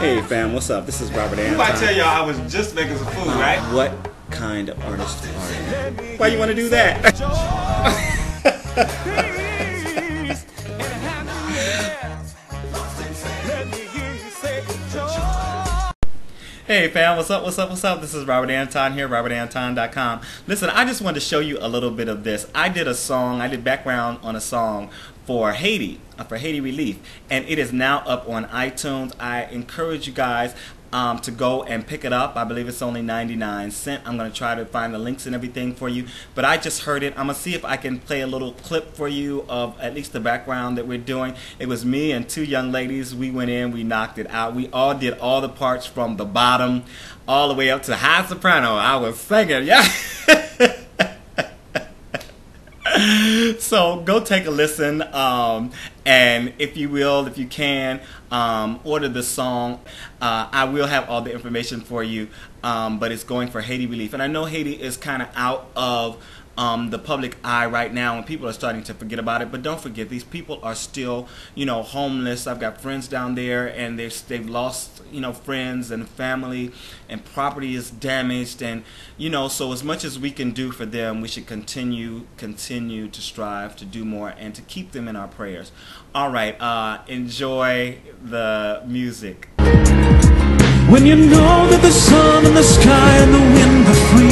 Hey fam, what's up? This is Robert Anton. I tell y'all, I was just making some food, right? What kind of artist are you? Why you want to do that? Hey fam, what's up, what's up, what's up? This is Robert Anton here, robertanton.com. Listen, I just wanted to show you a little bit of this. I did background on a song for Haiti relief, and it is now up on iTunes. I encourage you guys to go and pick it up. I believe it's only 99 cents. I'm going to try to find the links and everything for you, but I just heard it. I'm going to see if I can play a little clip for you of at least the background that we're doing. It was me and two young ladies. We went in, we knocked it out. We all did all the parts from the bottom all the way up to high soprano. I was singing, yeah. So go take a listen, and if you will, if you can, order the song. I will have all the information for you, but it's going for Haiti relief. And I know Haiti is kind of out of the public eye right now, and people are starting to forget about it. But don't forget, these people are still, you know, homeless. I've got friends down there, and they've lost, you know, friends and family, and property is damaged, and you know. So as much as we can do for them, we should continue to strive to do more and to keep them in our prayers. All right, enjoy the music. When you know that the sun and the sky and the wind are free.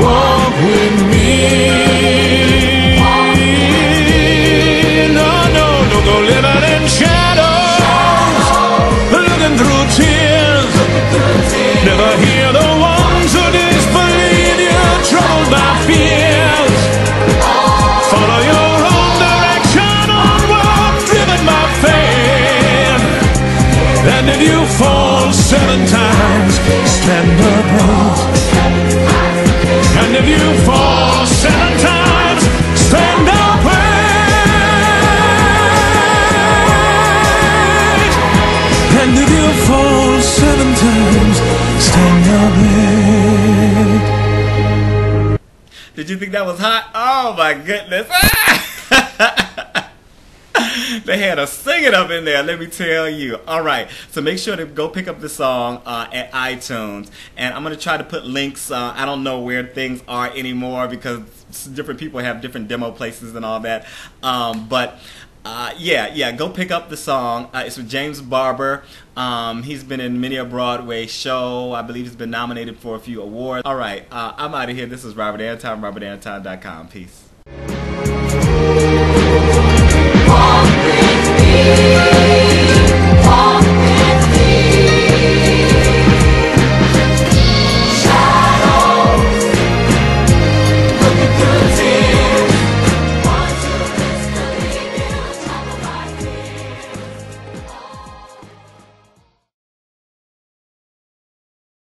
Walk with me. Walk with me. No, no, no, go live out in shadows. Looking through tears. Never hear the ones who disbelieve you, troubled by fears. Follow your own direction onward, driven by faith. And if you fall 7 times, stand above. And if you fall 7 times, stand up late. And if you fall 7 times, stand up late. Did you think that was hot? Oh my goodness. They had a singing up in there, let me tell you. All right, so make sure to go pick up the song at iTunes. And I'm going to try to put links. I don't know where things are anymore because different people have different demo places and all that. But yeah, go pick up the song. It's with James Barber. He's been in many a Broadway show. I believe he's been nominated for a few awards. All right, I'm out of here. This is Robert Anton, robertanton.com. Peace.